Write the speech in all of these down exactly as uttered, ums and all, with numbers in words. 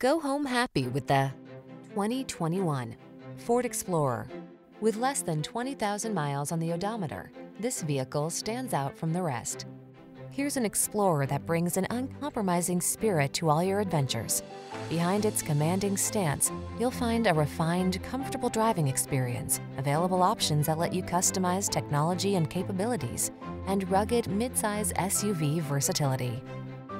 Go home happy with the twenty twenty-one Ford Explorer. With less than twenty thousand miles on the odometer, this vehicle stands out from the rest. Here's an Explorer that brings an uncompromising spirit to all your adventures. Behind its commanding stance, you'll find a refined, comfortable driving experience, available options that let you customize technology and capabilities, and rugged midsize S U V versatility.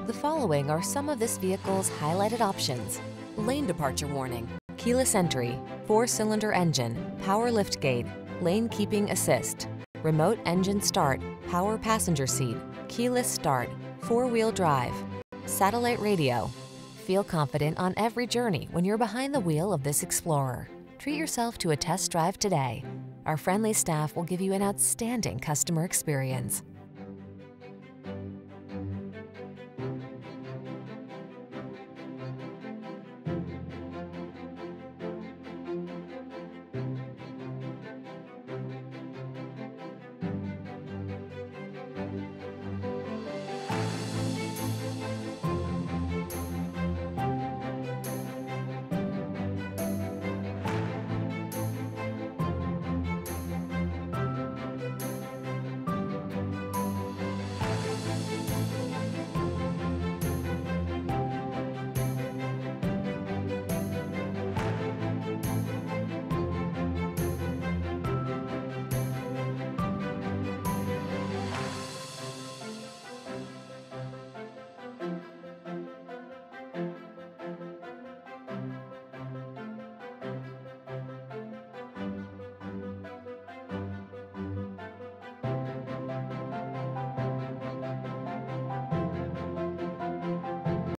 The following are some of this vehicle's highlighted options: lane departure warning, keyless entry, four-cylinder engine, power liftgate, lane keeping assist, remote engine start, power passenger seat, keyless start, four-wheel drive, satellite radio. Feel confident on every journey when you're behind the wheel of this Explorer. Treat yourself to a test drive today. Our friendly staff will give you an outstanding customer experience.